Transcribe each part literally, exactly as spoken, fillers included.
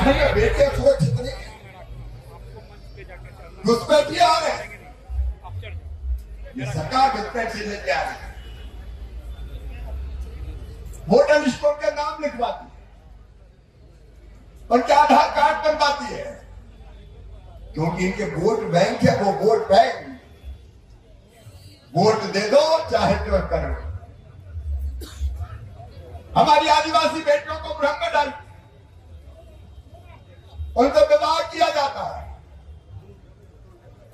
हमारे बेटे सोच इतने घुस बैठी आ रहे हैं, ये सरकार घुस बैठी लेके आ रही है, वोटर स्टोर का नाम लिखवाती है, उनके आधार कार्ड बनवाती है, क्योंकि इनके वोट बैंक है, वो वोट बैंक, वोट दे दो चाहे जो करो। हमारी आदिवासी बेटियों को भ्रम में डाल उनको विवाह किया जाता है,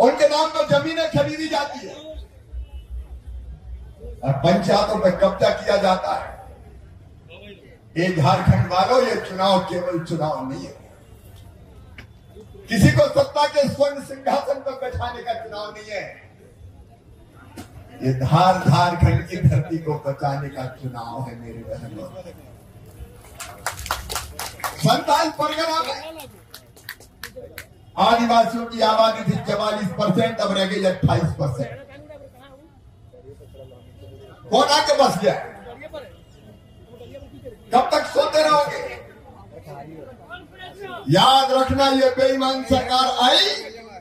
उनके नाम पर जमीनें खरीदी जाती है और पंचायतों पर कब्जा किया जाता है। ये झारखंड वालों, ये चुनाव केवल चुनाव नहीं है, किसी को सत्ता के स्वर्ण सिंहासन पर बैठाने का चुनाव नहीं है, ये धार झारखंड की धरती को बचाने का चुनाव है। मेरे बहनों, संताल परगना में आदिवासियों की आबादी थी चवालीस परसेंट, अब रह गई अट्ठाईस परसेंट। कौन आके बस गया? कब तक सोते रहोगे? याद रखना, ये बेईमान सरकार आई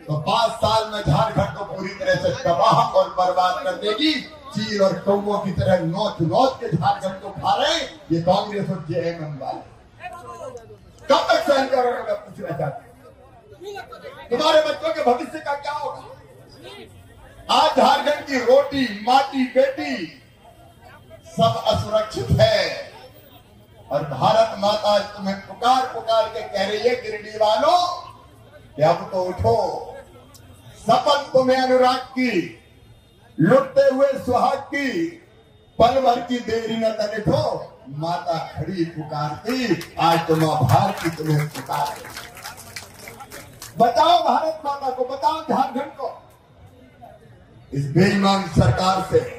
तो पांच साल में झारखंड को पूरी तरह से तबाह और बर्बाद कर देगी। चील और कौओं की तरह नोच नोच के झारखंड को खा रहे ये कांग्रेस और जे एम एम वाले। कब तक सहन करोगे? मैं पूछना चाहता हूँ, तुम्हारे बच्चों के भविष्य का क्या होगा? आज झारखंड की रोटी, माटी, बेटी सब असुरक्षित है और भारत माता तुम्हें पुकार पुकार के कह रही है, गिरडी वालों अब तो उठो। शपथ तुम्हें अनुराग की, लुटते हुए सुहाग की, पल भर की देरी न तनिठो, माता खड़ी पुकारती, आज तुम भारत की तुम्हें पुकार। बताओ भारत माता को, बताओ झारखंड को इस बेईमान सरकार से।